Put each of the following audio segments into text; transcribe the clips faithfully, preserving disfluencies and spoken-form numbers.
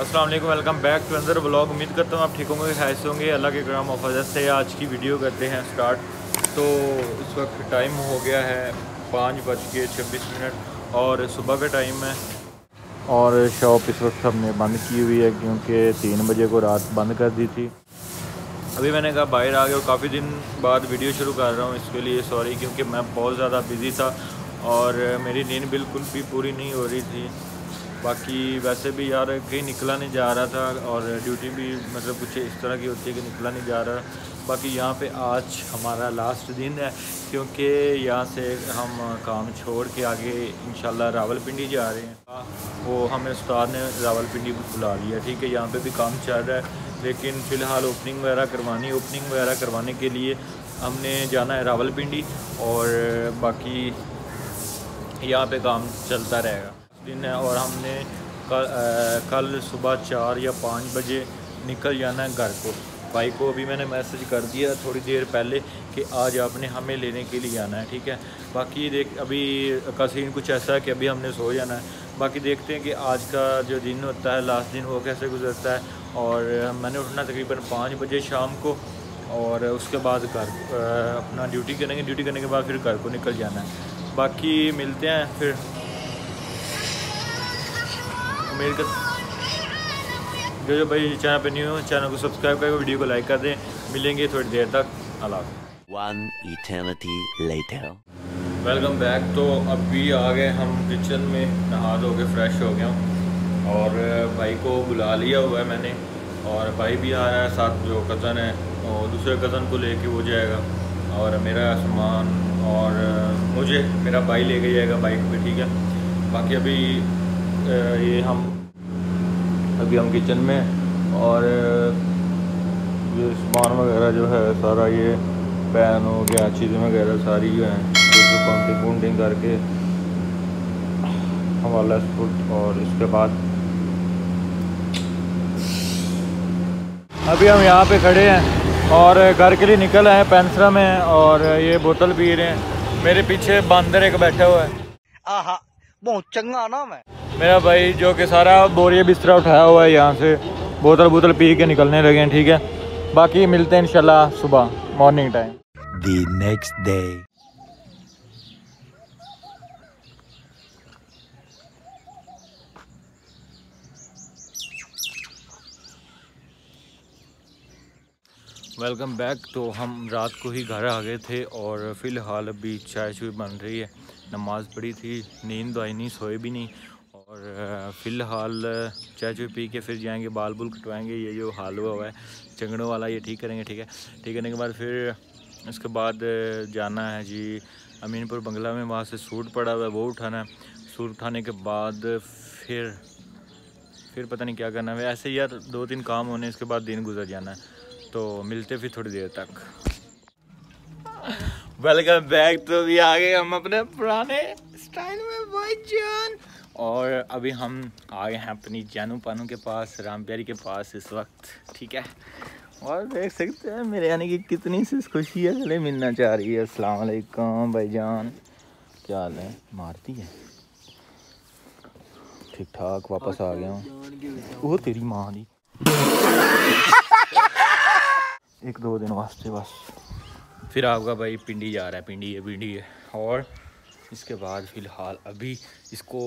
अस्सलाम वालेकुम, welcome back to another blog. उम्मीद करता हूँ आप ठीक होंगे, खैर से होंगे। अल्लाह के करम और फजल से आज की वीडियो करते हैं स्टार्ट। तो इस वक्त टाइम हो गया है पाँच बज के छब्बीस मिनट और सुबह का टाइम है। और शॉप इस वक्त हमने बंद की हुई है क्योंकि तीन बजे को रात बंद कर दी थी। अभी मैंने कहा बाहर आ गया और काफ़ी दिन बाद वीडियो शुरू कर रहा हूँ, इसके लिए सॉरी, क्योंकि मैं बहुत ज़्यादा बिज़ी था और मेरी नींद बिल्कुल भी पूरी नहीं हो रही थी। बाकी वैसे भी यार कहीं निकला नहीं जा रहा था और ड्यूटी भी मतलब कुछ इस तरह की होती है कि निकला नहीं जा रहा। बाकी यहाँ पे आज हमारा लास्ट दिन है क्योंकि यहाँ से हम काम छोड़ के आगे इंशाल्लाह रावलपिंडी जा रहे हैं। वो हमें उस्ताद ने रावलपिंडी बुला लिया, ठीक है। यहाँ पे भी काम चल रहा है लेकिन फ़िलहाल ओपनिंग वगैरह करवानी ओपनिंग वगैरह करवाने के लिए हमने जाना है रावलपिंडी और बाकी यहाँ पर काम चलता रहेगा दिन है। और हमने कल आ, कल सुबह चार या पाँच बजे निकल जाना है घर को। भाई को अभी मैंने मैसेज कर दिया थोड़ी देर पहले कि आज आपने हमें लेने के लिए आना है, ठीक है। बाकी देख अभी का सीन कुछ ऐसा है कि अभी हमने सो जाना है। बाकी देखते हैं कि आज का जो दिन होता है लास्ट दिन वो कैसे गुजरता है। और मैंने उठना तकरीबन पाँच बजे शाम को और उसके बाद घर अपना ड्यूटी करेंगे। ड्यूटी करने के बाद फिर घर को निकल जाना है। बाकी मिलते हैं फिर। मेरे जो जो भाई चैनल पे न्यू हो चैनल को सब्सक्राइब करके वीडियो को लाइक कर दें। मिलेंगे थोड़ी देर तक। Welcome back. तो अभी आ गए हम किचन में, नहा धो के फ्रेश हो गया और भाई को बुला लिया हुआ है मैंने और भाई भी आ रहा है साथ, जो कज़न है और दूसरे कज़न को लेके वो जाएगा और मेरा सामान और मुझे मेरा भाई लेके जाएगा बाइक पर, ठीक है। बाकी अभी ये हम अभी हम किचन में और ये सामान वगैरह जो है सारा ये पैन हो गया चीज़ें वगैरह सारी जो हैं काउंटिंग काउंटिंग करके हवाला फुट। और इसके बाद अभी हम यहाँ पे खड़े हैं और घर के लिए निकल आए पेंसरा में और ये बोतल पी रहे हैं। मेरे पीछे बंदर एक बैठा हुआ है, आहा बहुत चंगा ना। मैं मेरा भाई जो कि सारा बोरिया बिस्तरा उठाया हुआ है यहाँ से, बोतल बोतल पी के निकलने लगे हैं, ठीक है। बाकी मिलते हैं इंशाल्लाह सुबह morning time the next day. Welcome back. तो हम रात को ही घर आ गए थे और फ़िलहाल अभी चाय शुरू बन रही है। नमाज़ पढ़ी थी, नींद आई नहीं, सोए भी नहीं और फ़िलहाल चाय चूय पी के फिर जाएंगे बाल बुल कटवाएंगे। ये जो हालवा हुआ है चंगड़ों वाला ये ठीक करेंगे, ठीक है। ठीक करने के बाद फिर इसके बाद जाना है जी अमीनपुर बंगला में, वहाँ से सूट पड़ा हुआ है वो उठाना है। सूट उठाने के बाद फिर फिर पता नहीं क्या करना है। ऐसे ही यार दो तीन काम होने इसके बाद दिन गुजर जाना है। तो मिलते फिर थोड़ी देर तक। Welcome back. तो भी आ गए हम अपने पुराने स्टाइल में भाई जान। और अभी हम आ गए हैं अपनी जानू पानू के पास, राम प्यारी के पास इस वक्त, ठीक है। और देख सकते हैं मेरे यानी कि कितनी सी खुशी है, चले मिलना चाह रही है। अस्सलाम वालेकुम भाई जान, क्या हाल है? मारती है ठीक ठाक। वापस आ गया हूँ। वो तेरी माँ दी एक दो दिन वास्ते बस। फिर आपका भाई पिंडी जा रहा है, पिंडी है पिंडी है। और इसके बाद फ़िलहाल अभी इसको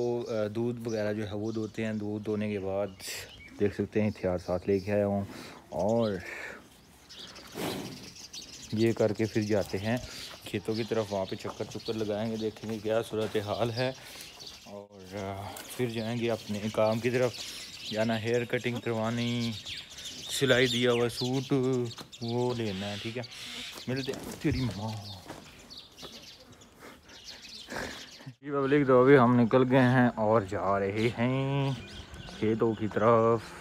दूध वगैरह जो है वो धोते हैं। दूध धोने के बाद देख सकते हैं हथियार साथ लेके आया हूँ और ये करके फिर जाते हैं खेतों की तरफ। वहाँ पे चक्कर चक्कर लगाएंगे, देखेंगे क्या सूरत हाल है और फिर जाएंगे अपने काम की तरफ। जाना हेयर कटिंग करवानी, सिलाई दिया हुआ सूट वो लेना है, ठीक है। मिलते हैं। तेरी माँ पब्लिक। तो अभी हम निकल गए हैं और जा रहे हैं खेतों की तरफ।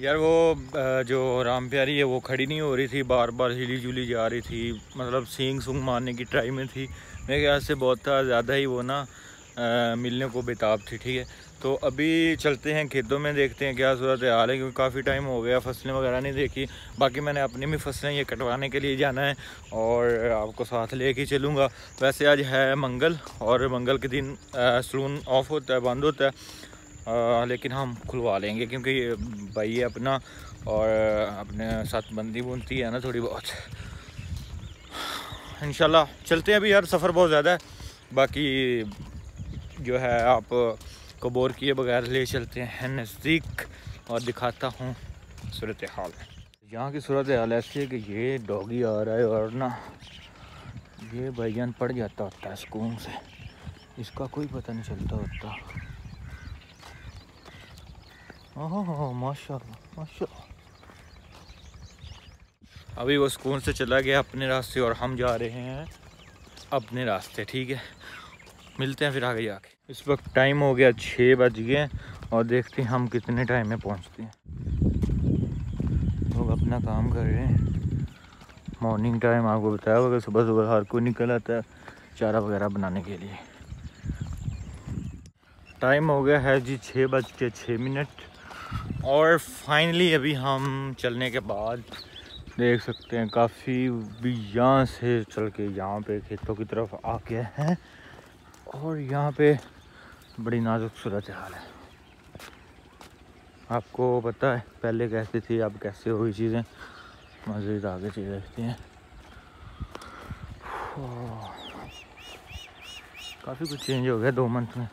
यार वो जो राम प्यारी है वो खड़ी नहीं हो रही थी, बार बार हिली जुली जा रही थी, मतलब सींग सूंग मारने की ट्राई में थी। मेरे ख्याल से बहुत ज़्यादा ही वो ना आ, मिलने को बेताब थी, ठीक है। तो अभी चलते हैं खेतों में, देखते हैं क्या सूरत हाल है क्योंकि काफ़ी टाइम हो गया फसलें वगैरह नहीं देखी। बाकी मैंने अपनी भी फसलें ये कटवाने के लिए जाना है और आपको साथ ले के चलूँगा। वैसे आज है मंगल और मंगल के दिन सलून ऑफ होता है, बंद होता है। आ, लेकिन हम खुलवा लेंगे क्योंकि भाई है अपना और अपने साथ बंदी बुनती है ना थोड़ी बहुत। इंशाल्लाह चलते हैं। अभी यार सफ़र बहुत ज़्यादा है, बाकी जो है आप को बोर किए बगैर ले चलते हैं नज़दीक और दिखाता हूँ सूरत हाल। यहाँ की सूरत हाल ऐसी है कि ये डॉगी आ रहा है और ना ये भाईजान पड़ जाता होता है सुकून से, इसका कोई पता नहीं चलता होता। ओह माशाल्लाह माशाल्लाह। अभी वो सुकून से चला गया अपने रास्ते और हम जा रहे हैं अपने रास्ते। ठीक है, मिलते हैं फिर आगे जाके। इस वक्त टाइम हो गया छः बज गए और देखते हैं हम कितने टाइम में पहुंचते हैं। लोग अपना काम कर रहे हैं। मॉर्निंग टाइम आपको बताया होगा, सुबह सुबह हर कोई निकल आता है चारा वगैरह बनाने के लिए। टाइम हो गया है जी छः बज के छः मिनट और फाइनली अभी हम चलने के बाद देख सकते हैं काफ़ी भी यहाँ से चल के यहाँ पे खेतों की तरफ आ गए हैं और यहाँ पे बड़ी नाजुक सूरत हाल है। आपको पता है पहले कैसे थी, अब कैसे हुई चीज़ें, मज़ीद आगे चीज़ें रहती हैं। काफ़ी कुछ चेंज हो गया दो मंथ में।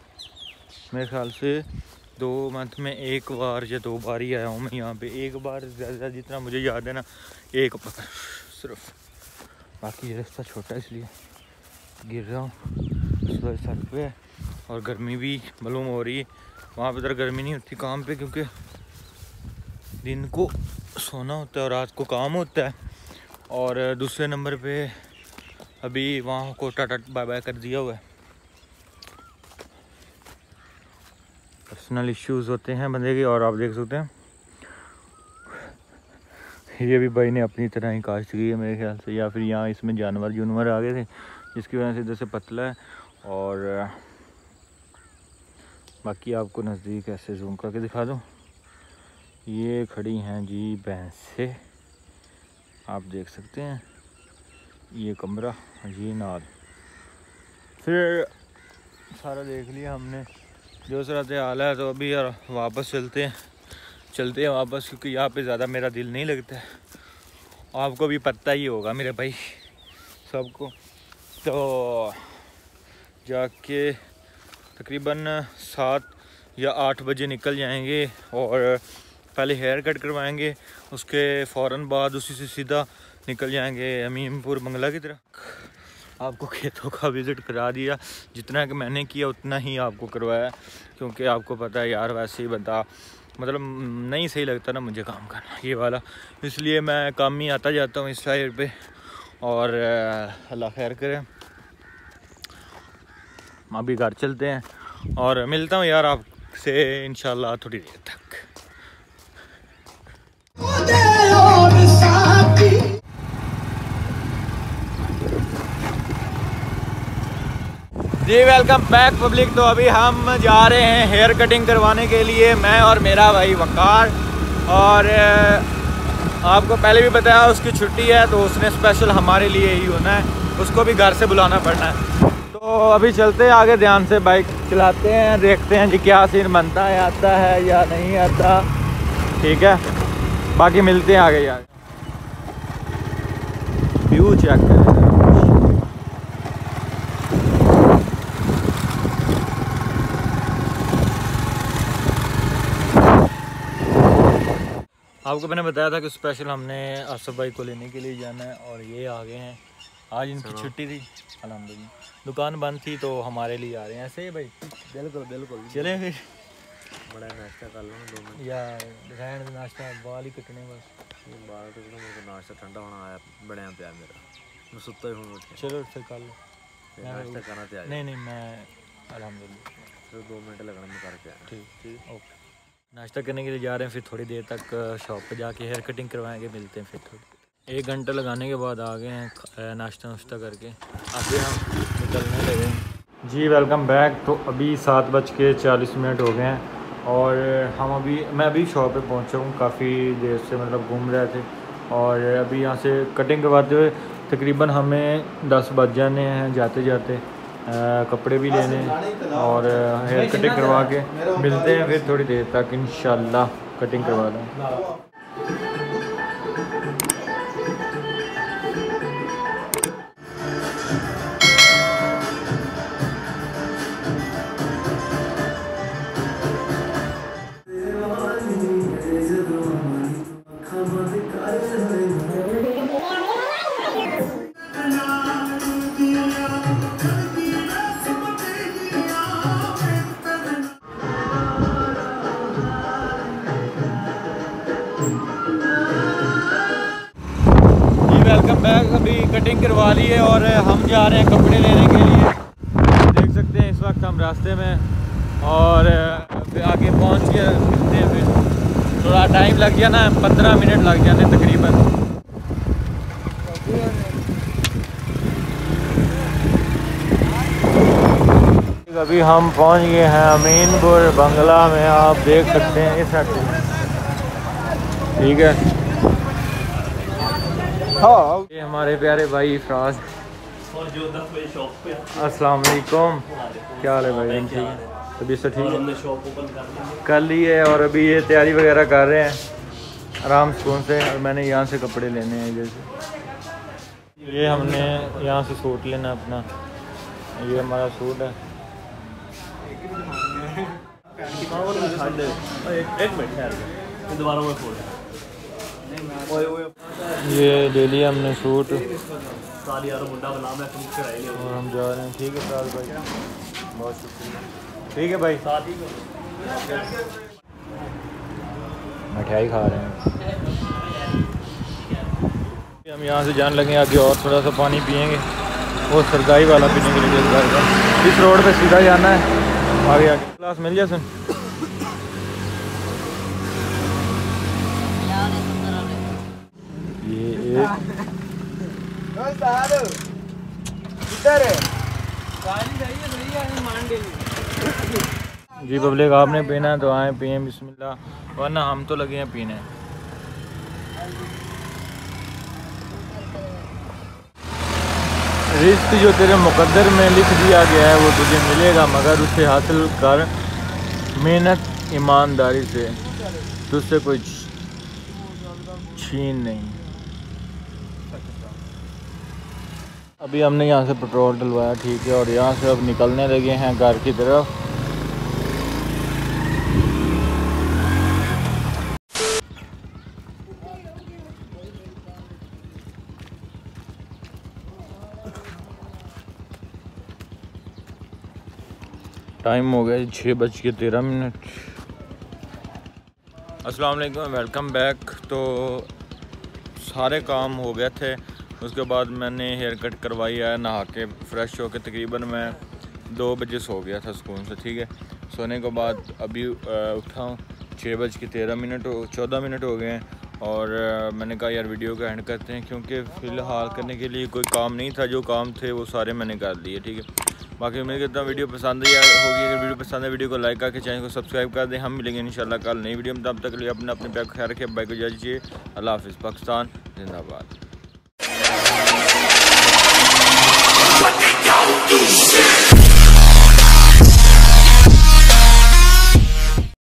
मेरे ख्याल से दो मंथ में एक बार या दो बार ही आया हूँ मैं यहाँ पे, एक बार ज़्यादा जितना मुझे याद है ना एक पकड़ सिर्फ। बाकी ये रास्ता छोटा है इसलिए गिर रहा हूँ सर पे और गर्मी भी मालूम हो रही है। वहाँ पर गर्मी नहीं होती काम पे क्योंकि दिन को सोना होता है और रात को काम होता है। और दूसरे नंबर पे अभी वहाँ को टाटा बाय बाय कर दिया हुआ है। पर्सनल इश्यूज़ होते हैं बंदे के और आप देख सकते हैं ये भी भाई ने अपनी तरह ही काश्त की है मेरे ख्याल से, या फिर यहाँ इसमें जानवर जानवर आ गए थे जिसकी वजह से इधर से पतला है। और बाकी आपको नज़दीक ऐसे जूम करके दिखा दूँ, ये खड़ी हैं जी भैंसे, आप देख सकते हैं ये कमरा ये नाल। फिर सारा देख लिया हमने जो सूरत हाल है, तो अभी यार वापस चलते हैं चलते हैं वापस क्योंकि यहाँ पे ज़्यादा मेरा दिल नहीं लगता है। आपको भी पता ही होगा मेरे भाई सबको। तो जाके तकरीबन सात या आठ बजे निकल जाएंगे और पहले हेयर कट करवाएंगे, उसके फ़ौरन बाद उसी से सीधा निकल जाएंगे अमीनपुर बंगला की तरफ। आपको खेतों का विज़िट करा दिया, जितना कि मैंने किया उतना ही आपको करवाया क्योंकि आपको पता है यार वैसे ही बता मतलब नहीं सही लगता ना मुझे काम करना ये वाला, इसलिए मैं काम ही आता जाता हूँ इस साइड पे। और अल्लाह खैर करे, अभी घर चलते हैं और मिलता हूँ यार आपसे इंशाल्लाह थोड़ी देर तक। जी वेलकम बैक पब्लिक। तो अभी हम जा रहे हैं हेयर कटिंग करवाने के लिए, मैं और मेरा भाई वकार। और आपको पहले भी बताया उसकी छुट्टी है तो उसने स्पेशल हमारे लिए ही होना है, उसको भी घर से बुलाना पड़ना है। तो अभी चलते हैं आगे, ध्यान से बाइक चलाते हैं, देखते हैं जी क्या सीन बनता है, आता है या नहीं आता। ठीक है, बाकी मिलते हैं आगे। यार व्यू चेक करें, आपको मैंने बताया था कि स्पेशल हमने आसफ भाई को लेने के लिए जाना है और ये आ गए हैं। आज इनकी छुट्टी थी अल्हम्दुलिल्लाह, दुकान बंद थी तो हमारे लिए आ रहे हैं। ऐसे ही भाई बिल्कुल बिल्कुल। चले फिर बड़ा नाश्ता कर लो यार, रहने नाश्ता बाल ही कटने बस बाल कटने में नाश्ता ठंडा होना आया बड़ा प्यार मेरा मैं सुता ही हूँ। चलो फिर कल नाश्ता करना तैयार। नहीं नहीं मैं अल्हम्दुलिल्लाह दो मिनट लगने में करके आया। ठीक ठीक ओके, नाश्ता करने के लिए जा रहे हैं, फिर थोड़ी देर तक शॉप पे जाके हेयर कटिंग करवाएंगे। मिलते हैं फिर थोड़ी। एक घंटा लगाने के बाद आ गए हैं नाश्ता वाश्ता करके, अभी हम निकलने लगे हैं। जी वेलकम बैक। तो अभी सात बज के चालीस मिनट हो गए हैं और हम अभी मैं अभी शॉप पे पहुंचा हूँ, काफ़ी देर से मतलब घूम रहे थे और अभी यहाँ से कटिंग करवाते हुए तकरीबन हमें दस बज जाने हैं जाते जाते। कपड़े भी लेने और हेयर कटिंग करवा के मिलते हैं फिर थोड़ी देर तक, इंशाल्लाह कटिंग करवा दें। अभी कटिंग करवा ली है और हम जा रहे हैं कपड़े लेने के लिए। देख सकते हैं इस वक्त हम रास्ते में और आगे पहुंच गए। फिर थोड़ा टाइम लग गया ना, पंद्रह मिनट लग जाने तकरीबन। अभी हम पहुंच गए हैं अमीनपुर बंगला में, आप देख सकते हैं इस हट में। ठीक है, हाँ ये हमारे प्यारे भाई फराज। अस्सलाम वालेकुम, क्या हाल है भाई? ठीक है, अभी सब ठीक है, शॉप ओपन कर ली है और अभी ये तैयारी वगैरह कर रहे हैं आराम सुकून से। और मैंने यहाँ से कपड़े लेने हैं, जैसे ये हमने यहाँ से सूट लेना अपना, ये हमारा सूट है। एक मिनट दोबारा में खोल। ये ले लिया हमने सूट और हम जा रहे हैं। ठीक है साल भाई, बहुत शुक्रिया। ठीक है भाई, मिठाई खा रहे हैं। हम यहाँ से जान लगे आगे और थोड़ा सा पानी पियेंगे, वो सरगाई वाला पीने के लिए जाएगा। इस रोड पे सीधा जाना है आगे आगे। क्लास मिल जाए सुन। जी पब्लिक, आपने पीना है तो आए पिए बिस्मिल्लाह, वरना हम तो लगे हैं पीने। रिस्क जो तेरे मुकद्दर में लिख दिया गया है वो तुझे मिलेगा, मगर उसे हासिल कर मेहनत ईमानदारी से, तुझसे कुछ छीन नहीं। अभी हमने यहाँ से पेट्रोल डलवाया, ठीक है, और यहाँ से अब निकलने लगे हैं घर की तरफ। टाइम हो गया छः बज के तेरह मिनट। अस्सलाम वालेकुम, वेलकम बैक। तो सारे काम हो गए थे, उसके बाद मैंने हेयर कट करवाई है, नहा के फ्रेश होके तकरीबन मैं दो बजे सो गया था सुकून से। ठीक है, सोने के बाद अभी उठा हूँ, छः बज के तेरह मिनट हो चौदह मिनट हो गए हैं और मैंने कहा यार वीडियो का एंड करते हैं, क्योंकि फ़िलहाल करने के लिए कोई काम नहीं था। जो काम थे वो सारे मैंने कर दिए। ठीक है, बाकी उम्मीद करता हूँ वीडियो पसंद आई होगी। अगर वीडियो पसंद है वीडियो को लाइक करके चैनल को सब्सक्राइब कर दें। हम मिलेंगे इंशाल्लाह कल नई वीडियो में, तब तक के लिए अपने अपने पैक ख्याल रखिए। बाइक को जाइए, अल्लाह हाफिज़, पाकिस्तान जिंदाबाद। Don't do